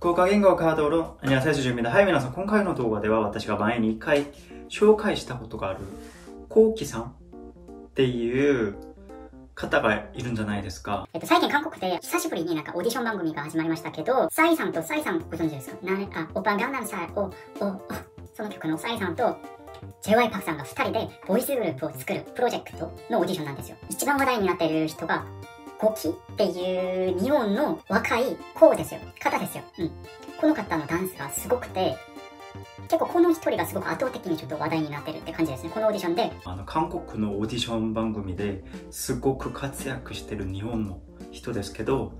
福岡言語カードのアニメ最終準備で、はい、皆さん、今回の動画では私が前に1回紹介したことがあるコウキさんっていう方がいるんじゃないですか。最近韓国で久しぶりになんかオーディション番組が始まりましたけど、サイさんとサイさんご存知ですか？オパガンナムサイ、その曲のサイさんとJY パクさんが2人でボイスグループを作るプロジェクトのオーディションなんですよ。一番話題になっている人がコウキっていう日本の若い子ですよ。方ですよ。この方のダンスがすごくて、結構この一人がすごく圧倒的にちょっと話題になってるって感じですね。このオーディションで。韓国のオーディション番組ですごく活躍してる日本の人ですけど、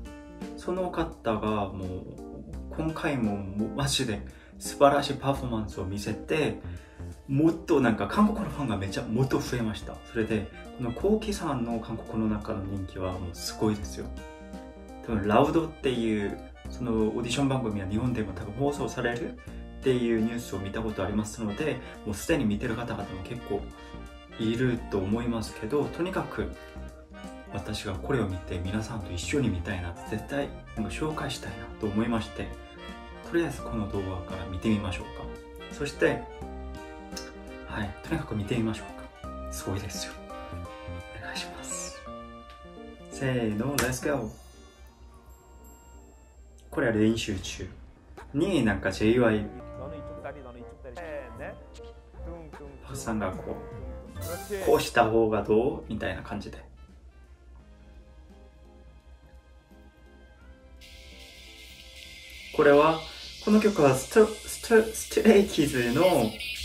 その方がもう今回もマジで素晴らしいパフォーマンスを見せて、もっとなんか韓国のファンがめちゃもっと増えました。それで、このコウキさんの韓国の中の人気はもうすごいですよ。多分、ラウドっていう、そのオーディション番組は日本でも多分放送されるっていうニュースを見たことありますので、もうすでに見てる方々も結構いると思いますけど、とにかく私がこれを見て皆さんと一緒に見たいな、絶対なんか紹介したいなと思いまして、とりあえずこの動画から見てみましょうか。そして、はい、とにかく見てみましょうか。すごいですよ。お願いします。せーの、レッツゴー。これは練習中になんか JY パクさんがこうした方がどうみたいな感じで。これはこの曲はストレイキーズの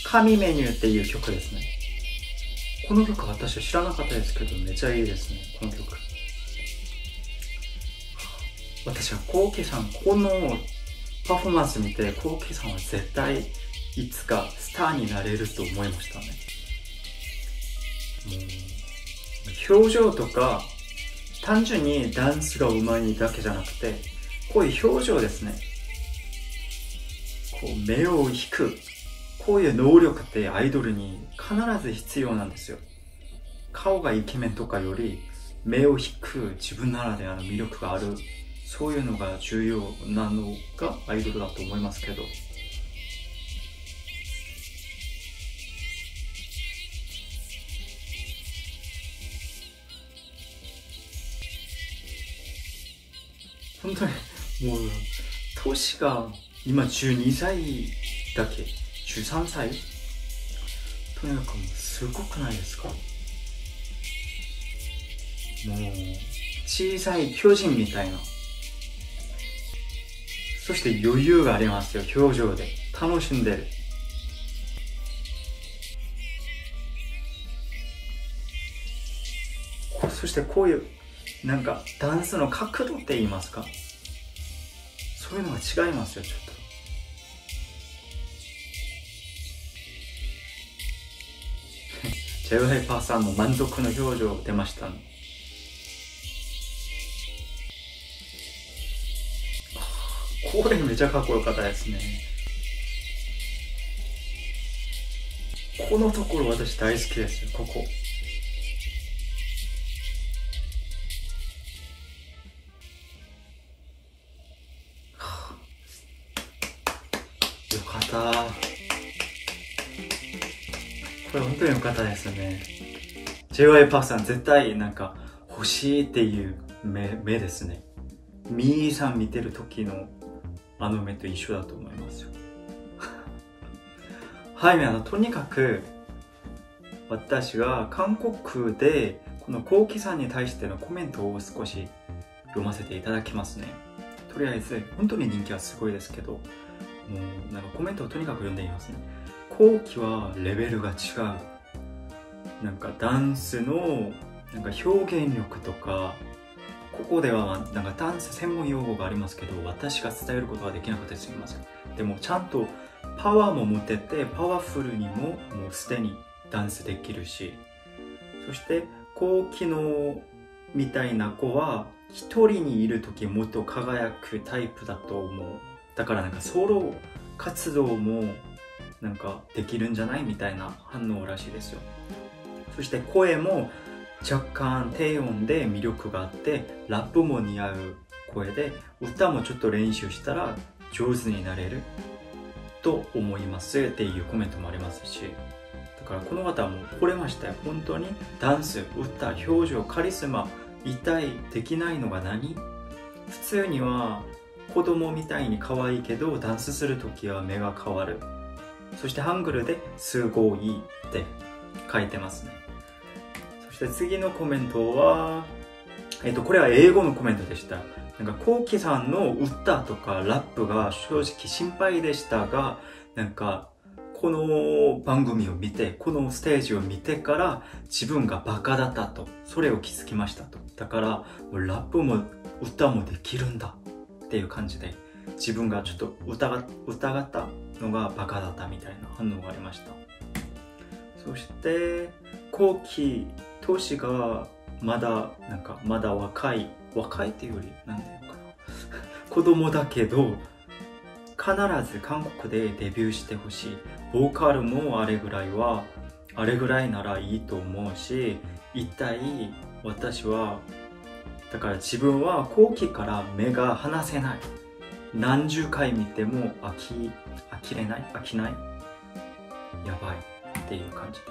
神メニューっていう曲ですね。この曲私は知らなかったですけど、めちゃいいですね、この曲。私はコウキさん、このパフォーマンス見て、コウキさんは絶対いつかスターになれると思いましたね。表情とか、単純にダンスがうまいだけじゃなくて、こういう表情ですね。こう目を引く。こういう能力ってアイドルに必ず必要なんですよ。顔がイケメンとかより目を引く自分ならではの魅力がある。そういうのが重要なのがアイドルだと思いますけど。本当にもう年が今12歳だっけ？13歳？とにかくもうすごくないですか？もう小さい巨人みたいな。そして余裕がありますよ、表情で。楽しんでる。そしてこういうなんかダンスの角度って言いますか？そういうのが違いますよ、ちょっと。JY パクさんも満足の表情出ましたね。これめちゃかっこよかったですね。このところ私大好きですよ、ここ。よかった。これ本当に良かったですね。JY パクさん絶対なんか欲しいっていう 目ですね。ミーさん見てる時のあの目と一緒だと思いますよ。はい、とにかく私が韓国でこのコウキさんに対してのコメントを少し読ませていただきますね。とりあえず本当に人気はすごいですけど、もうなんかコメントをとにかく読んでいますね。コウキはレベルが違う。なんかダンスのなんか表現力とか、ここではなんかダンス専門用語がありますけど、私が伝えることはできなくてすみません。でもちゃんとパワーも持ってて、パワフルにももうすでにダンスできるし、そしてコウキのみたいな子は一人にいる時もっと輝くタイプだと思う。だからなんかソロ活動もなんかできるんじゃないみたいな反応らしいですよ。そして声も若干低音で魅力があって、ラップも似合う声で、歌もちょっと練習したら上手になれると思いますっていうコメントもありますし、だからこの方も惚れましたよ。本当にダンス、歌、表情、カリスマ、痛い、できないのが何？普通には子供みたいに可愛いけど、ダンスするときは目が変わる。そしてハングルで「すごい」って書いてますね。そして次のコメントは、これは英語のコメントでした。なんかコウキさんの歌とかラップが正直心配でしたが、なんかこの番組を見て、このステージを見てから自分がバカだったと、それを気づきましたと。だからもうラップも歌もできるんだっていう感じで、自分がちょっと疑ったのがバカだったみたいな反応がありました。そしてコウキ投資がまだ若いっていうより何だろうかな子供だけど、必ず韓国でデビューしてほしい。ボーカルもあれぐらいならいいと思うし、一体私はだから自分はコウキから目が離せない。何十回見ても飽きない、やばいっていう感じで、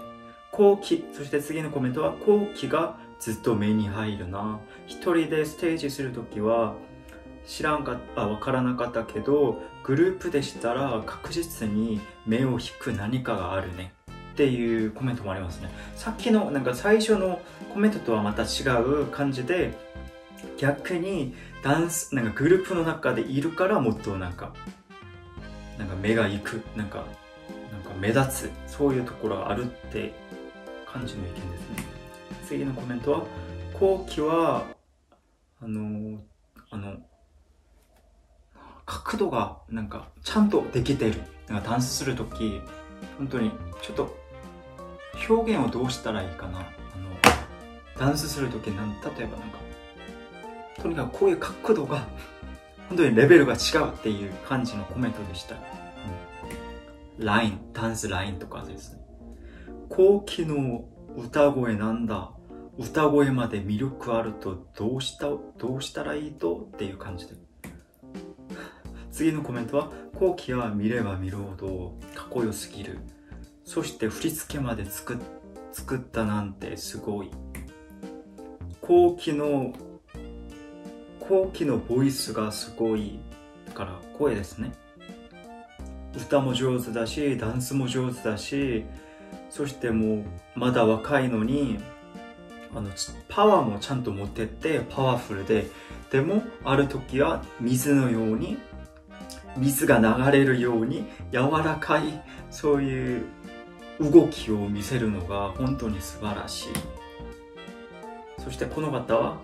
コウキ。そして次のコメントは、コウキがずっと目に入るな。一人でステージするときはわからなかったけど、グループでしたら確実に目を引く何かがあるねっていうコメントもありますね。さっきのなんか最初のコメントとはまた違う感じで、逆にダンスなんかグループの中でいるから、もっとなんか目がいく、なんか目立つ、そういうところがあるって感じの意見ですね。次のコメントは、コウキは角度がなんかちゃんとできている。なんかダンスするとき本当にちょっと表現をどうしたらいいかな。ダンスするとき例えばなんかとにかくこういう角度が本当にレベルが違うっていう感じのコメントでした。ライン、ダンスラインとかですね。コウキの歌声なんだ。歌声まで魅力あるとどうしたらいいとっていう感じで。次のコメントは、コウキは見れば見るほどかっこよすぎる。そして振り付けまで作ったなんてすごい。コウキのボイスがすごい。だから声ですね。歌も上手だし、ダンスも上手だし、そしてもうまだ若いのにパワーもちゃんと持ってって、パワフルで、でもある時は水のように、水が流れるように柔らかい、そういう動きを見せるのが本当に素晴らしい。そしてこの方はもう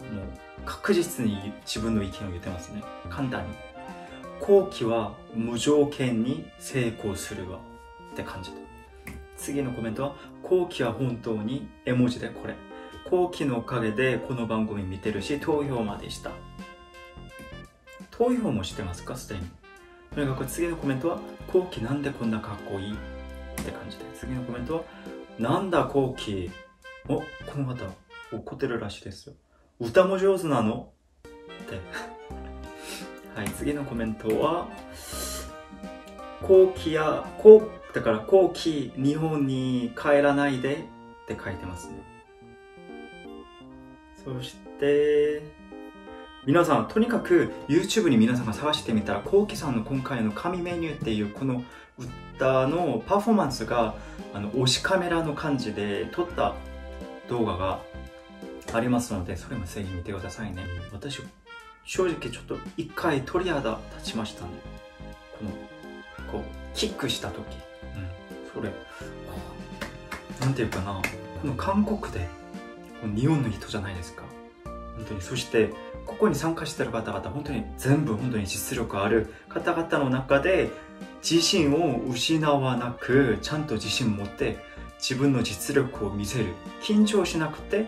確実に自分の意見を言ってますね。簡単にコウキは無条件に成功するわって感じで。次のコメントは、コウキは本当に絵文字でこれ。コウキのおかげでこの番組見てるし、投票までした。投票もしてますか、すでに。とにかく次のコメントは、コウキなんでこんなかっこいいって感じで。次のコメントは、なんだコウキ、お、この方怒ってるらしいですよ。歌も上手なのってはい、次のコメントは、コウキ日本に帰らないでって書いてますね。そして皆さん、とにかく YouTube に皆さんが探してみたら、コウキさんの今回の神メニューっていうこの歌のパフォーマンスが推しカメラの感じで撮った動画がありますので、それもぜひ見てくださいね。私正直ちょっと一回鳥肌立ちましたね。こうキックした時、それなんていうかな、この韓国で日本の人じゃないですか、本当に。そしてここに参加してる方々、本当に全部本当に実力ある方々の中で、自信を失わなく、ちゃんと自信持って自分の実力を見せる、緊張しなくて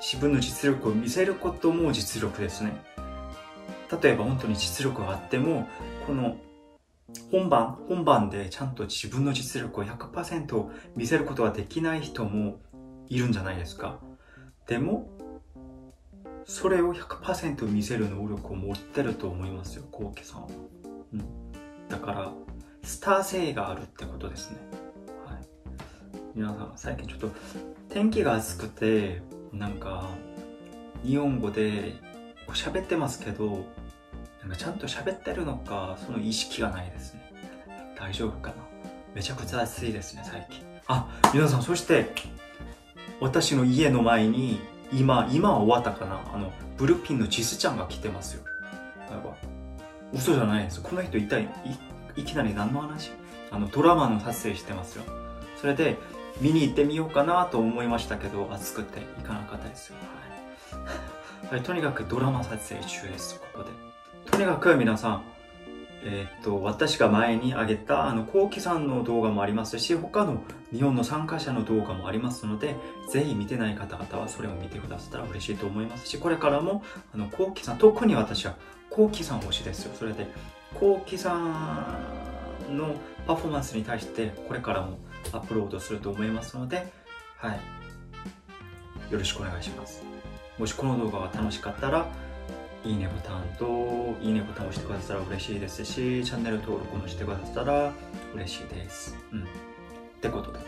自分の実力を見せることも実力ですね。例えば本当に実力があっても、この本番でちゃんと自分の実力を 100% 見せることができない人もいるんじゃないですか。でもそれを 100% 見せる能力を持ってると思いますよ、コウキさんは。からスター性があるってことですね。はい、皆さん最近ちょっと天気が暑くてなんか日本語で喋ってますけど、なんかちゃんと喋ってるのかその意識がないですね。大丈夫かな。めちゃくちゃ暑いですね最近。あ、皆さん、そして私の家の前に今終わったかな、ブルピンのジスちゃんが来てますよ。やば、嘘じゃないです。この人いきなり何の話、ドラマの撮影してますよ。それで見に行ってみようかなと思いましたけど、暑くて行かなかったですよ。はい、とにかくドラマ撮影中です。ここでとにかく皆さん、私が前に上げたコウキさんの動画もありますし、他の日本の参加者の動画もありますので、ぜひ見てない方々はそれを見てくださったら嬉しいと思いますし、これからもコウキさん、特に私はコウキさん推しですよ。それでコウキさんのパフォーマンスに対してこれからもアップロードすると思いますので、はい、よろしくお願いします。もしこの動画が楽しかったらいいねボタンといいねボタンを押してくださったら嬉しいですし、チャンネル登録もしてくださったら嬉しいです。ってことで。